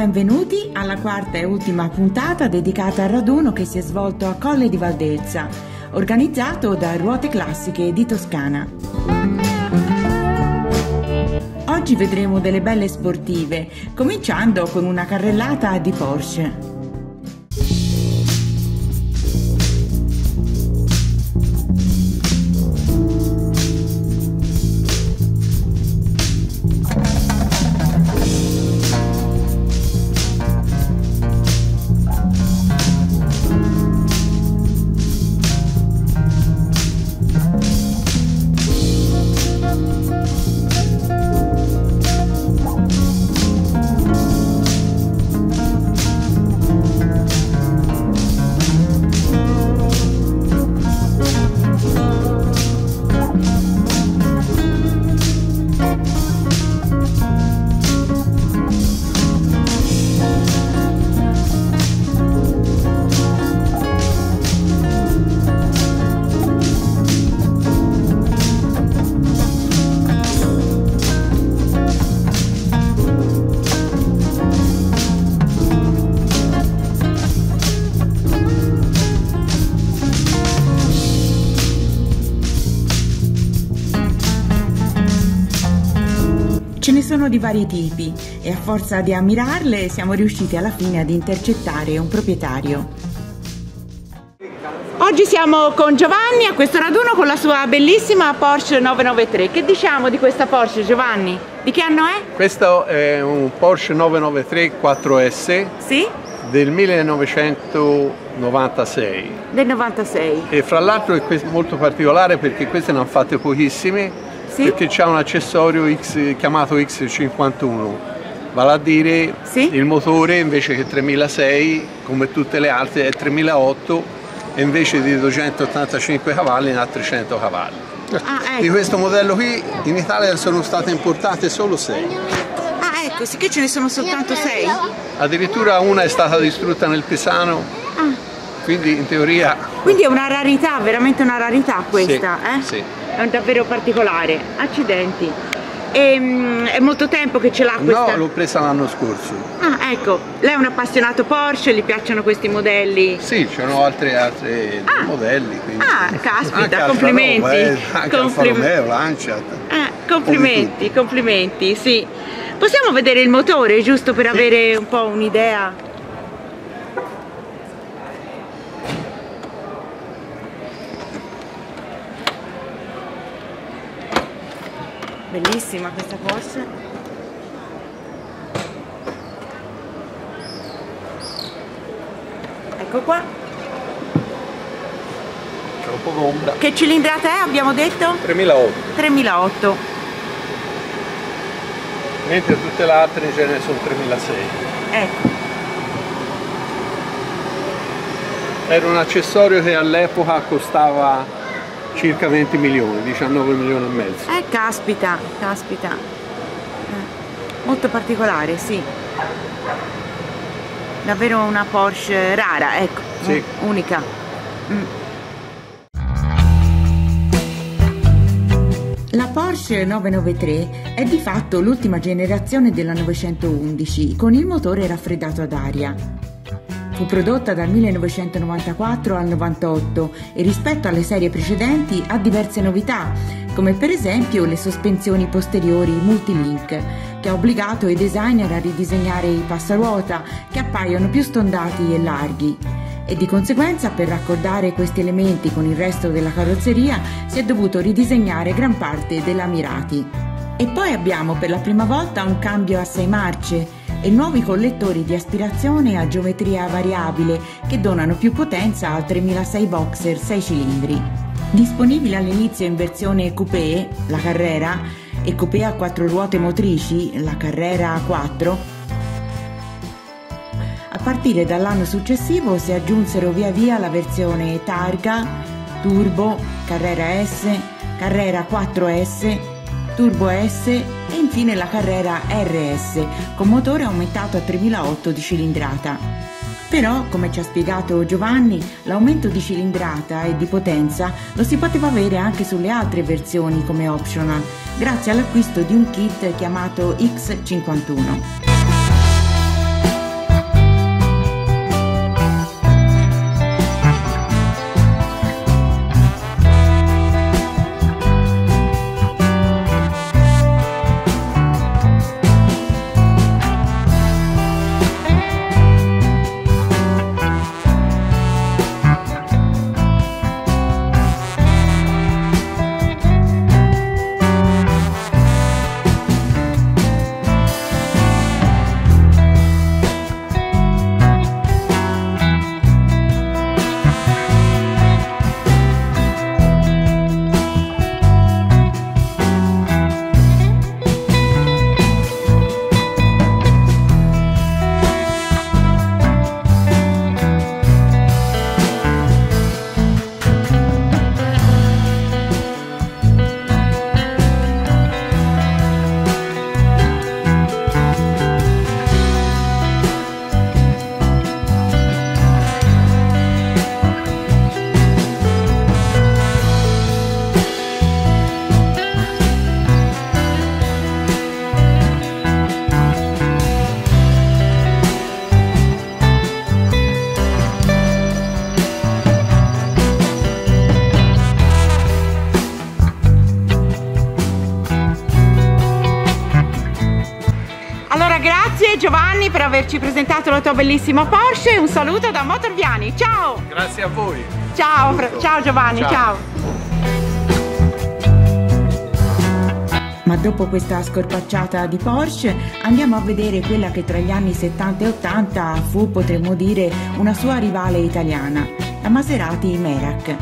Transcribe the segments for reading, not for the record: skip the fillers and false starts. benvenuti alla quarta e ultima puntata dedicata al raduno che si è svolto a Colle di Val d'Elsa, organizzato da Ruote Classiche di Toscana. Oggi vedremo delle belle sportive, cominciando con una carrellata di Porsche. Sono di vari tipi e a forza di ammirarle siamo riusciti alla fine ad intercettare un proprietario. Oggi siamo con Giovanni a questo raduno con la sua bellissima Porsche 993. Che diciamo di questa Porsche, Giovanni? Di che anno è? Questo è un Porsche 993 4S. Sì? Del 1996. Del 96. E fra l'altro è molto particolare perché queste ne hanno fatte pochissime. Sì? Perché c'è un accessorio chiamato X51, vale a dire sì? Il motore invece che 3600 come tutte le altre è 3800 e invece di 285 cavalli ne ha 300 cavalli. Ah, ecco. Di questo modello qui in Italia sono state importate solo 6. Ah ecco, sì che ce ne sono soltanto 6? Addirittura una è stata distrutta nel Pisano. Ah. Quindi in teoria... Quindi è una rarità, veramente una rarità questa, sì, eh? Sì. È un davvero particolare, accidenti. È molto tempo che ce l'ha questa? No, l'ho presa l'anno scorso. Ah, ecco, lei è un appassionato Porsche, gli piacciono questi modelli? Sì, c'erano altri ah. modelli. Quindi... Ah, caspita, complimenti. Anche Alfa Romeo, Lancia. Complimenti, complimenti, sì. Possiamo vedere il motore, giusto per sì. avere un po' un'idea? Bellissima questa Porsche. Ecco qua. C'è un po' d'ombra. Che cilindrata è, abbiamo detto? 3008. 3008. Mentre tutte le altre ce ne sono 3600. Ecco. Era un accessorio che all'epoca costava circa 20 milioni, 19 milioni e mezzo. Caspita, caspita. Molto particolare, sì. Davvero una Porsche rara, ecco, sì. Unica. Mm. La Porsche 993 è di fatto l'ultima generazione della 911 con il motore raffreddato ad aria. Fu prodotta dal 1994 al 98 e rispetto alle serie precedenti ha diverse novità, come per esempio le sospensioni posteriori multilink, che ha obbligato i designer a ridisegnare i passaruota che appaiono più stondati e larghi. E di conseguenza, per raccordare questi elementi con il resto della carrozzeria, si è dovuto ridisegnare gran parte della Maserati. E poi abbiamo per la prima volta un cambio a 6 marce, e nuovi collettori di aspirazione a geometria variabile che donano più potenza al 3006 boxer 6 cilindri. Disponibile all'inizio in versione coupé, la Carrera, e coupé a 4 ruote motrici, la Carrera 4, a partire dall'anno successivo si aggiunsero via via la versione Targa, Turbo, Carrera S, Carrera 4S, Turbo S e infine la Carrera RS con motore aumentato a 3008 di cilindrata. Però, come ci ha spiegato Giovanni, l'aumento di cilindrata e di potenza lo si poteva avere anche sulle altre versioni come optional, grazie all'acquisto di un kit chiamato X51. Grazie Giovanni per averci presentato la tua bellissima Porsche. Un saluto da Motor Viani. Ciao! Grazie a voi. Ciao, ciao Giovanni, ciao. Ma dopo questa scorpacciata di Porsche andiamo a vedere quella che tra gli anni 70 e 80 fu, potremmo dire, una sua rivale italiana, la Maserati Merak.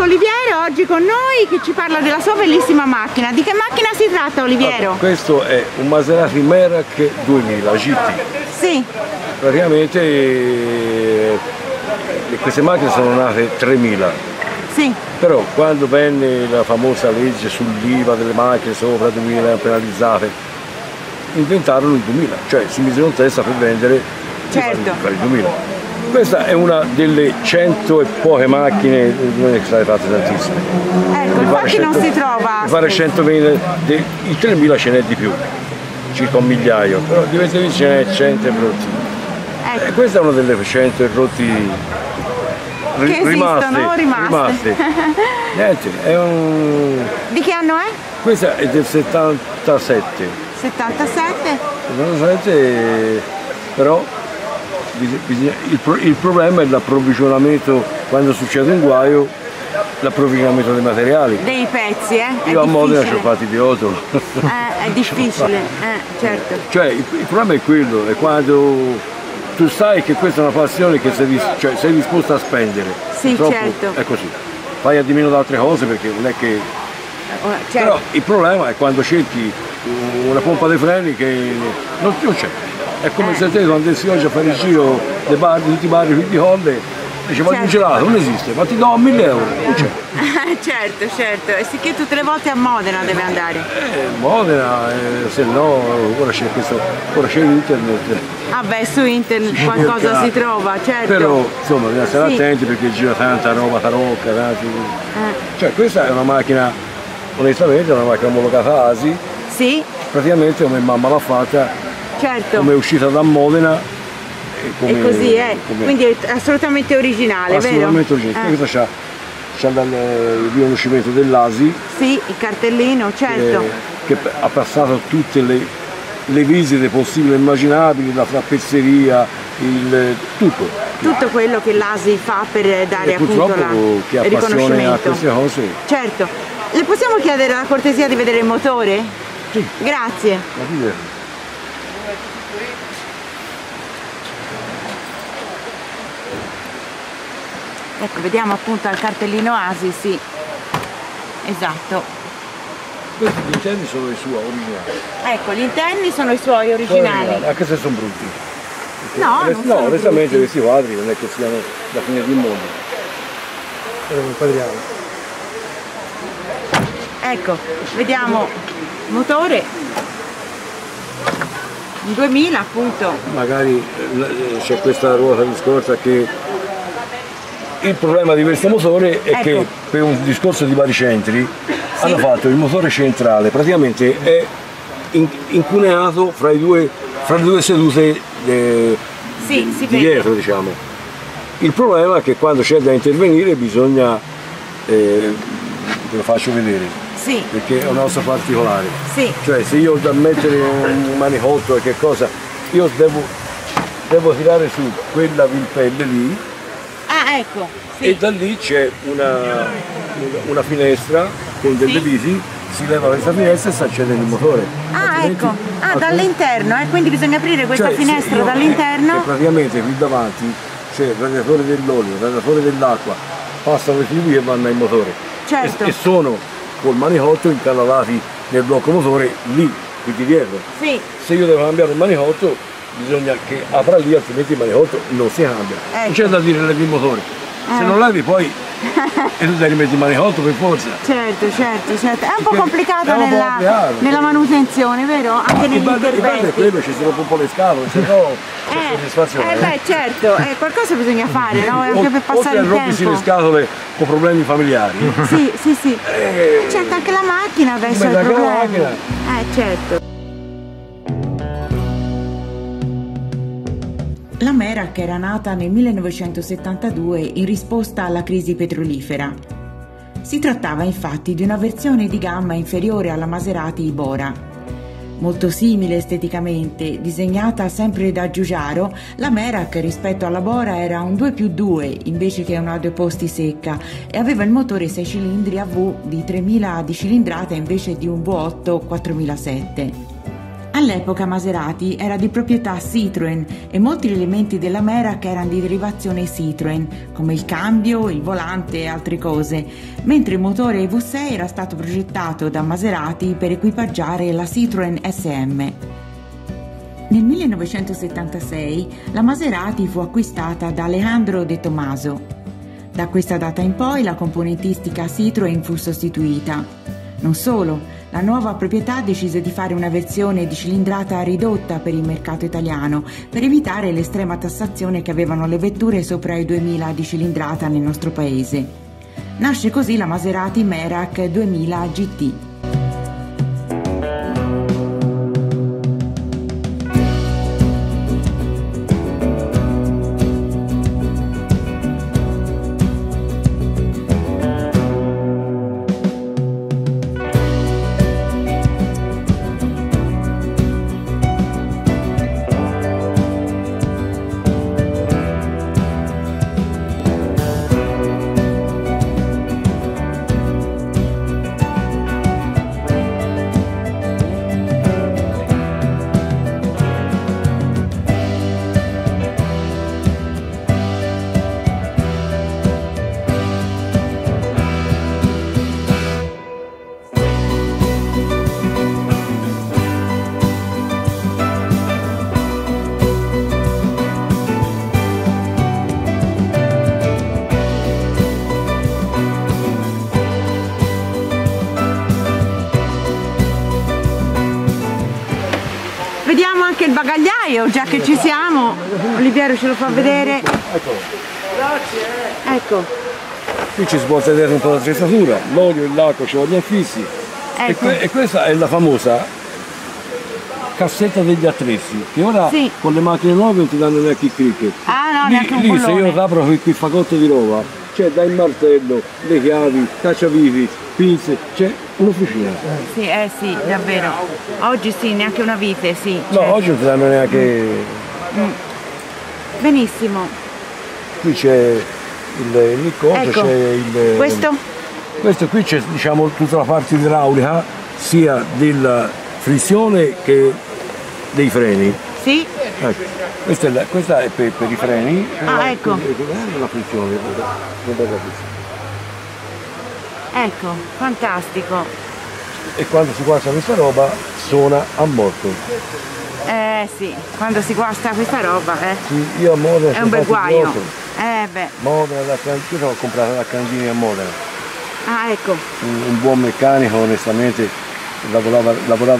Oliviero oggi con noi che ci parla della sua bellissima macchina. Di che macchina si tratta, Oliviero? Allora, questo è un Maserati Merak 2000 GT. Sì. Praticamente queste macchine sono nate 3000. Sì. Però quando venne la famosa legge sull'IVA delle macchine sopra 2000 penalizzate, inventarono il 2000, cioè si misero in testa per vendere, certo, per il 2000. Questa è una delle 100 e poche macchine, non è che state fatte tantissime. Ecco, infatti 100, non si trova. Fare 100.000, il 3.000 ce n'è di più, circa un migliaio, però di questi ce n'è 100 e rotti. Ecco. Questa è una delle 100 e rotti rimaste. Niente, è un... Di che anno è? Questa è del 77. 77? 77, però... Il problema è l'approvvigionamento, quando succede un guaio, l'approvvigionamento dei materiali. Dei pezzi, eh? Io a Modena ci ho fatti di otto. È difficile, certo. Cioè, il problema è quello, è quando tu sai che questa è una passione che sei disposto a spendere. Sì, purtroppo, certo. È così. Fai a di meno da altre cose perché non è che... Certo. Però il problema è quando cerchi una pompa dei freni che non c'è. È come se te quando sei oggi a fare il giro dei bar, di tutti i bar di Colle, dice ma il gelato non esiste, ma ti do 1.000 euro, non c'è. Certo, certo, e sicché tutte le volte a Modena deve andare. Modena, se no, ora c'è internet. Ah beh, su internet qualcosa si trova, certo. Però insomma bisogna stare attenti perché gira tanta roba, tarocca, tanti. Cioè questa è una macchina, onestamente, è una macchina omologata ASI. Sì. Praticamente come mamma l'ha fatta. Certo. Come è uscita da Modena e così è, quindi è assolutamente originale, assolutamente vero? Assolutamente originale, questa c'ha il riconoscimento dell'ASI. Sì, il cartellino, certo. Che ha passato tutte le visite possibili e immaginabili, la frappezzeria, tutto. Tutto quello che l'ASI fa per dare appunto il riconoscimento a queste cose. Certo. Le possiamo chiedere la cortesia di vedere il motore? Sì. Grazie. Ecco, vediamo appunto al cartellino ASI, sì, esatto. Questi gli interni sono i suoi originali. Ecco, gli interni sono i suoi originali. Anche se sono brutti. No, onestamente questi quadri non è che siano da fine del mondo. Ecco, vediamo motore. 2000 appunto. Magari c'è questa ruota di scorta che... Il problema di questo motore è che per un discorso di vari centri hanno fatto il motore centrale, praticamente è incuneato fra le due sedute dietro, diciamo. Il problema è che quando c'è da intervenire bisogna, ve lo faccio vedere, perché è una cosa particolare, cioè se io ho da mettere un manicotto o che cosa, io devo tirare su quella vilpelle lì. Ecco, e da lì c'è una finestra con delle viti, si leva questa finestra e si accende il motore. Dall'interno, quindi bisogna aprire questa finestra dall'interno. Praticamente qui davanti c'è il radiatore dell'olio, il radiatore dell'acqua, passano i fili che vanno al motore. Certo. E sono col manicotto incanalati nel blocco motore lì, qui dietro. Sì. Se io devo cambiare il manicotto bisogna che apra lì, altrimenti il manicotto non si cambia. Ecco. Non c'è da dire levi il motore. Se non levi poi e tu devi rimettere il manicotto per forza. Certo, certo, certo. È un po' complicato nella manutenzione, vero? Anche negli interventi. Per quello ci sono un po' le scatole, se no c'è soddisfazione. Beh, certo, qualcosa bisogna fare, no? Anche per passare il tempo. Rompisi le scatole con problemi familiari. Sì, sì, sì. Certo, anche la macchina adesso è il problema. Certo. La Merak era nata nel 1972 in risposta alla crisi petrolifera. Si trattava infatti di una versione di gamma inferiore alla Maserati Bora. Molto simile esteticamente, disegnata sempre da Giugiaro, la Merak rispetto alla Bora era un 2+2 invece che una 2 posti secca e aveva il motore 6 cilindri AV di 3000 di cilindrata invece di un V8 4007. All'epoca Maserati era di proprietà Citroen e molti elementi della Merak erano di derivazione Citroen, come il cambio, il volante e altre cose, mentre il motore V6 era stato progettato da Maserati per equipaggiare la Citroen SM. Nel 1976 la Maserati fu acquistata da Alejandro de Tomaso. Da questa data in poi la componentistica Citroen fu sostituita. Non solo, la nuova proprietà decise di fare una versione di cilindrata ridotta per il mercato italiano per evitare l'estrema tassazione che avevano le vetture sopra i 2000 di cilindrata nel nostro paese. Nasce così la Maserati Merak 2000 GT. Il bagagliaio, già che ci siamo, Oliviero ce lo fa vedere. Ecco, grazie. Ecco, qui ci si può vedere un po' l'attrezzatura, l'olio e l'acqua ci vogliono fissi. Ecco. E questa è la famosa cassetta degli attrezzi che ora sì, con le macchine nuove non ti danno neanche il cricket. Ah no, neanche un pollone. Lì se io rapro qui il fagotto di roba c'è dai martello, le chiavi, cacciaviti, pinze, c'è un'officina. Sì, sì, davvero. Oggi sì, neanche una vite, sì. No, certo. Oggi non sanno neanche... Benissimo. Qui c'è il coso, ecco. C'è il... Questo? Questo qui c'è, diciamo, tutta la parte idraulica, sia della frizione che dei freni. Sì. Ecco. Questa è per i freni. Ah, ecco. La frizione. Ecco, fantastico. E quando si guasta questa roba suona a morto. Sì, quando si guasta questa roba, Sì, io a Modena è un bel guaio. Modena da Candini, l'ho comprata da Candini a Modena. Ah, ecco. Un buon meccanico, onestamente, lavorava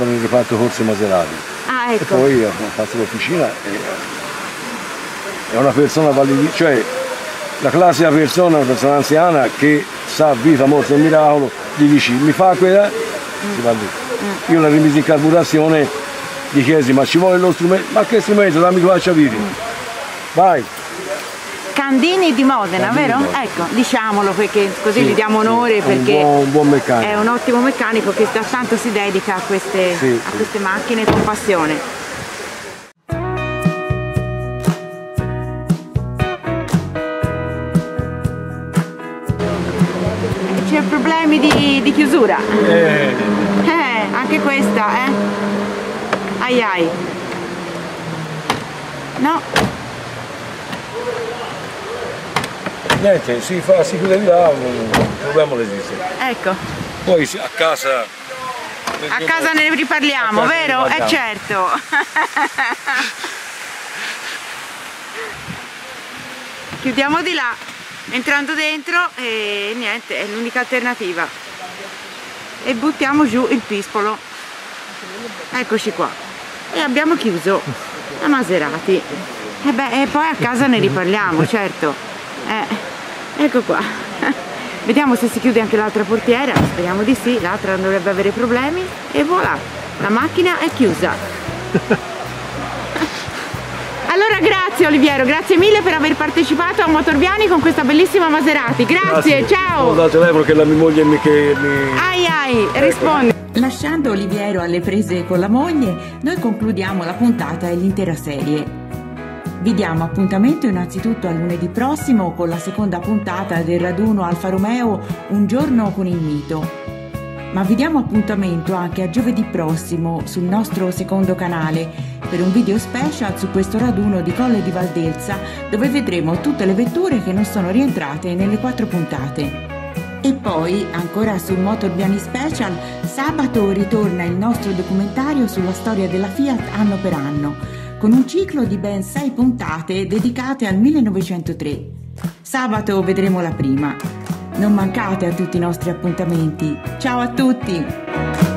nel reparto corse Maserati. Ah, ecco. E poi ho fatto l'officina e è una persona validissima, cioè la classica persona, una persona anziana che sa vita, morte e miracolo, gli dici mi fa quella, si va lì. Io la rimisi in carburazione, gli chiesi ma ci vuole lo strumento, ma che strumento, dammi qua a vita. Vai. Candini di Modena, Candini, vero? No. Ecco, diciamolo perché così gli diamo onore, perché un buon meccanico. È un ottimo meccanico che da tanto si dedica a queste, a queste macchine con passione. Problemi di chiusura, anche questa, ai ai, no, niente, si chiude là, un problema non esiste, ecco. Poi a casa... A casa ne riparliamo, vero? È certo! Chiudiamo di là, entrando dentro e niente, è l'unica alternativa. E buttiamo giù il pispolo. Eccoci qua. E abbiamo chiuso la Maserati. E, beh, e poi a casa ne riparliamo, certo. Ecco qua. Vediamo se si chiude anche l'altra portiera. Speriamo di sì, l'altra non dovrebbe avere problemi. E voilà, la macchina è chiusa. Allora grazie Oliviero, grazie mille per aver partecipato a Motor Viani con questa bellissima Maserati. Grazie, ciao! Ho telefono che la mia moglie mi... Ecco. Rispondi. Lasciando Oliviero alle prese con la moglie, noi concludiamo la puntata e l'intera serie. Vi diamo appuntamento innanzitutto a lunedì prossimo con la seconda puntata del raduno Alfa Romeo Un giorno con il mito. Ma vi diamo appuntamento anche a giovedì prossimo sul nostro secondo canale per un video special su questo raduno di Colle di Val d'Elsa, dove vedremo tutte le vetture che non sono rientrate nelle 4 puntate. E poi, ancora sul Motor Viani Special, sabato ritorna il nostro documentario sulla storia della Fiat anno per anno, con un ciclo di ben 6 puntate dedicate al 1903. Sabato vedremo la prima. Non mancate a tutti i nostri appuntamenti. Ciao a tutti!